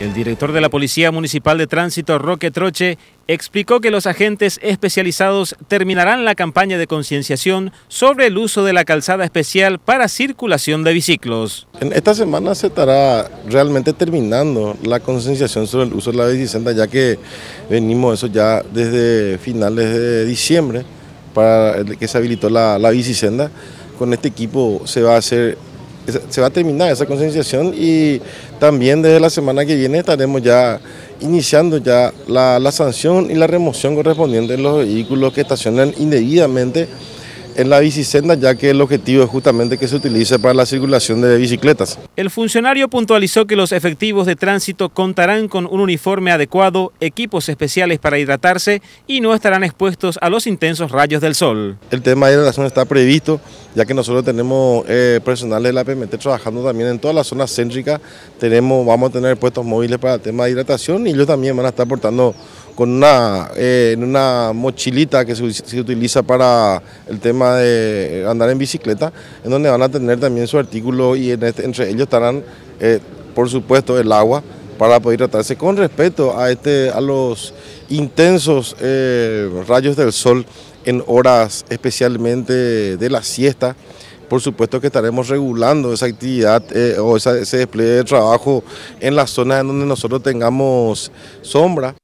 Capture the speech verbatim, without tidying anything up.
El director de la Policía Municipal de Tránsito, Roque Troche, explicó que los agentes especializados terminarán la campaña de concienciación sobre el uso de la calzada especial para circulación de biciclos. En esta semana se estará realmente terminando la concienciación sobre el uso de la bicicenda, ya que venimos eso ya desde finales de diciembre, para que se habilitó la, la bicicenda. Con este equipo se va a hacer... se va a terminar esa concienciación, y también desde la semana que viene estaremos ya iniciando ya la, la sanción y la remoción correspondiente de los vehículos que estacionan indebidamente en la bicicenda, ya que el objetivo es justamente que se utilice para la circulación de bicicletas. El funcionario puntualizó que los efectivos de tránsito contarán con un uniforme adecuado, equipos especiales para hidratarse y no estarán expuestos a los intensos rayos del sol. El tema de hidratación está previsto, ya que nosotros tenemos eh, personal de la P M T trabajando también en toda la zona céntrica. Tenemos, vamos a tener puestos móviles para el tema de hidratación, y ellos también van a estar aportando con una, eh, una mochilita que se, se utiliza para el tema de andar en bicicleta, en donde van a tener también su artículo, y en este, entre ellos estarán, eh, por supuesto, el agua para poder tratarse con respecto a, este, a los intensos eh, rayos del sol en horas especialmente de la siesta. Por supuesto que estaremos regulando esa actividad eh, o esa, ese despliegue de trabajo en las zonas en donde nosotros tengamos sombra.